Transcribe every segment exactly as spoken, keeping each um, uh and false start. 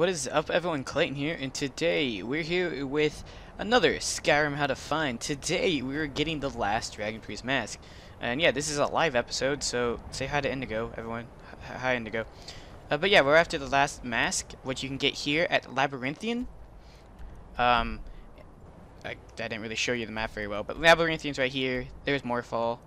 What is up, everyone? Clayton here, and today we're here with another Skyrim How to Find. Today we're getting the last Dragon Priest mask, and yeah, this is a live episode, so say hi to Indigo, everyone. Hi, Indigo. Uh, but yeah, we're after the last mask, which you can get here at Labyrinthian. Um, I, I didn't really show you the map very well, but Labyrinthian's right here. There's Morfall.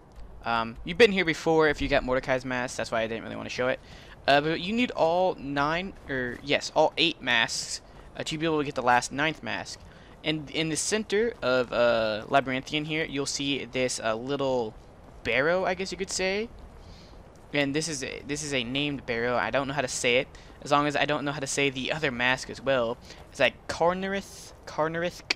Um, you've been here before if you got Mordecai's mask. That's why I didn't really want to show it. Uh, but you need all nine, or yes, all eight masks uh, to be able to get the last ninth mask. And in the center of uh, Labyrinthian here, you'll see this uh, little barrow, I guess you could say. And this is a, this is a named barrow. I don't know how to say it. As long as I don't know how to say the other mask as well. It's like Konahrik, Konahrik.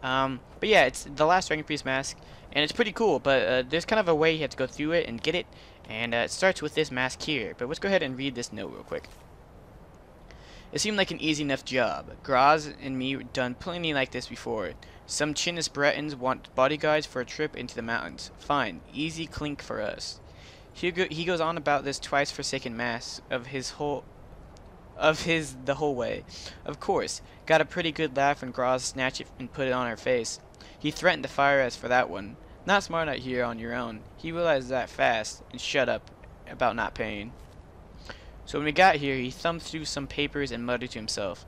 Um, but yeah, it's the last Dragon Priest mask, and it's pretty cool. But uh, there's kind of a way you have to go through it and get it, and uh, it starts with this mask here. But let's go ahead and read this note real quick. It seemed like an easy enough job. Graz and me done plenty like this before. Some chinless Bretons want bodyguards for a trip into the mountains. Fine, easy clink for us. He go he goes on about this twice forsaken mask of his whole. Of his the whole way. Of course, got a pretty good laugh when Graz snatched it and put it on her face. He threatened to fire us for that one. Not smart out here on your own. He realized that fast and shut up about not paying. So when we got here, he thumbed through some papers and muttered to himself,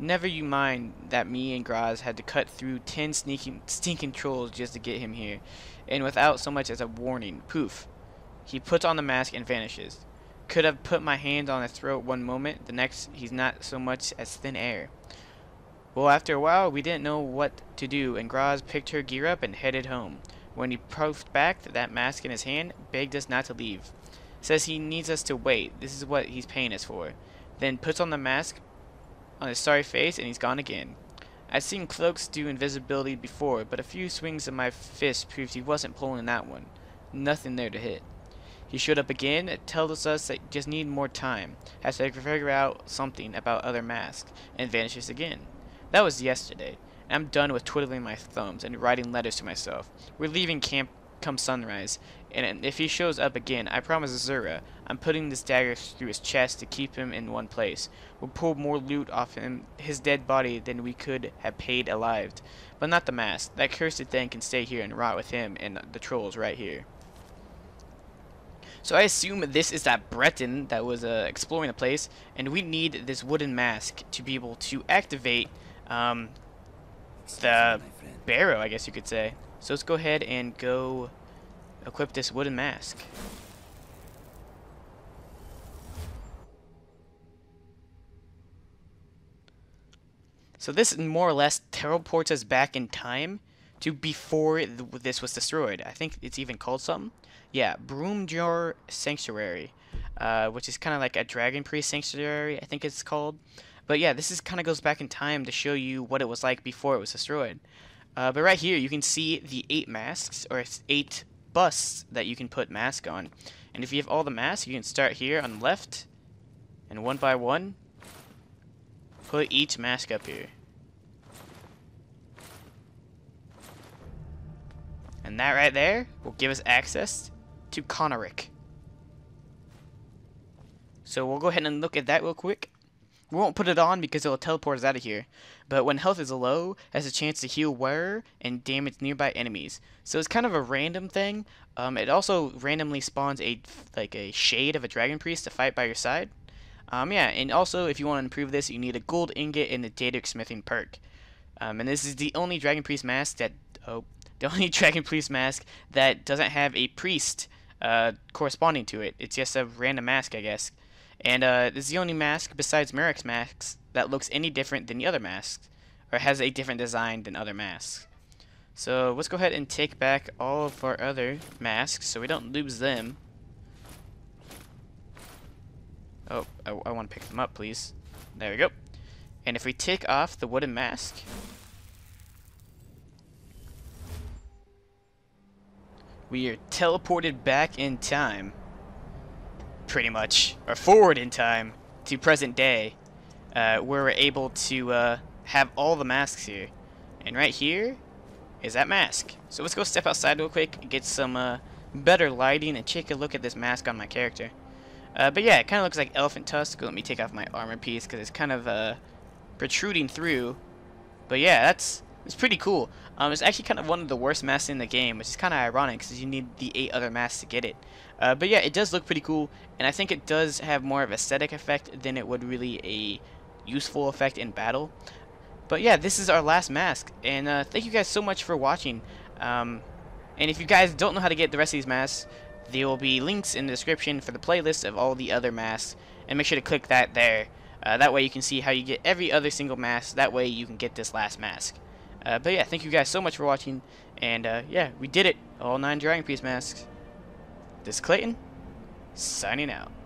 "Never you mind that me and Graz had to cut through ten sneaking stinking trolls just to get him here, and without so much as a warning." Poof. He puts on the mask and vanishes. Could have put my hand on his throat one moment, the next he's not so much as thin air. Well, after a while we didn't know what to do, and Graz picked her gear up and headed home. When he poofed back that mask in his hand, begged us not to leave. Says he needs us to wait, this is what he's paying us for. Then puts on the mask on his sorry face and he's gone again. I've seen cloaks do invisibility before, but a few swings of my fist proved he wasn't pulling that one. Nothing there to hit. He showed up again, tells us that just need more time, has to figure out something about other masks, and vanishes again. That was yesterday, and I'm done with twiddling my thumbs and writing letters to myself. We're leaving camp come sunrise, and if he shows up again, I promise Azura, I'm putting this dagger through his chest to keep him in one place. We'll pull more loot off him, his dead body than we could have paid alive, but not the mask. That cursed thing can stay here and rot with him and the trolls right here. So I assume this is that Breton that was uh, exploring the place, and we need this wooden mask to be able to activate um, the barrow, I guess you could say. So let's go ahead and go equip this wooden mask. So this more or less teleports us back in time to before th this was destroyed. I think it's even called something. Yeah, Broomjar Sanctuary, uh, which is kind of like a Dragon Priest Sanctuary, I think it's called. But yeah, this is kind of goes back in time to show you what it was like before it was destroyed. Uh, but right here, you can see the eight masks, or eight busts that you can put mask on. And if you have all the masks, you can start here on the left, and one by one, put each mask up here. And that right there will give us access to Konahrik. So we'll go ahead and look at that real quick. We won't put it on because it'll teleport us out of here. But when health is low, it has a chance to heal wearer and damage nearby enemies. So it's kind of a random thing. Um, it also randomly spawns a like a shade of a Dragon Priest to fight by your side. Um, yeah, and also if you want to improve this, you need a gold ingot in the Daedric Smithing perk. Um, and this is the only Dragon Priest mask that oh. The only Dragon Priest mask that doesn't have a priest uh, corresponding to it. It's just a random mask, I guess. And uh, this is the only mask besides Merrick's masks that looks any different than the other masks, or has a different design than other masks. So let's go ahead and take back all of our other masks so we don't lose them. Oh, I, I want to pick them up, please. There we go. And if we take off the wooden mask, we are teleported back in time, pretty much, or forward in time, to present day, uh, where we're able to uh, have all the masks here. And right here is that mask. So let's go step outside real quick and get some uh, better lighting and take a look at this mask on my character. Uh, but yeah, it kind of looks like elephant tusk. Let me take off my armor piece because it's kind of uh, protruding through. But yeah, that's it's pretty cool. Um, it's actually kind of one of the worst masks in the game, which is kind of ironic because you need the eight other masks to get it. Uh, but yeah, it does look pretty cool, and I think it does have more of an aesthetic effect than it would really a useful effect in battle. But yeah, this is our last mask, and uh, thank you guys so much for watching. Um, and if you guys don't know how to get the rest of these masks, there will be links in the description for the playlist of all the other masks, and make sure to click that there. Uh, that way you can see how you get every other single mask. That way you can get this last mask. Uh, but yeah, thank you guys so much for watching, and uh, yeah, we did it. All nine Dragon Priest masks. This is Clayton, signing out.